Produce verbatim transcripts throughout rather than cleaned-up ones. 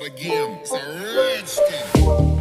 out again. It's a redskin.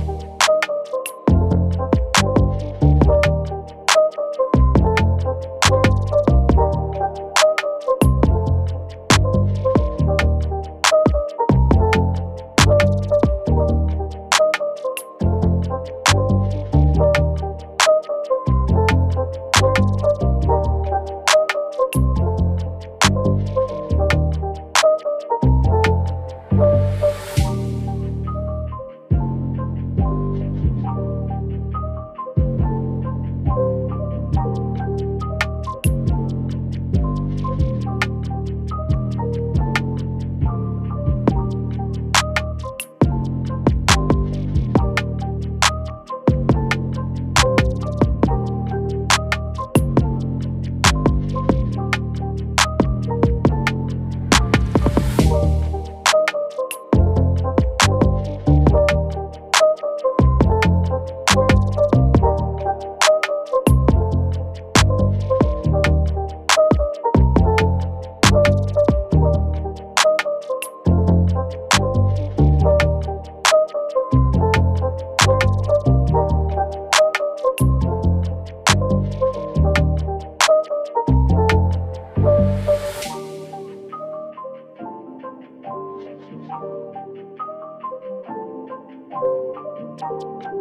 Thank you.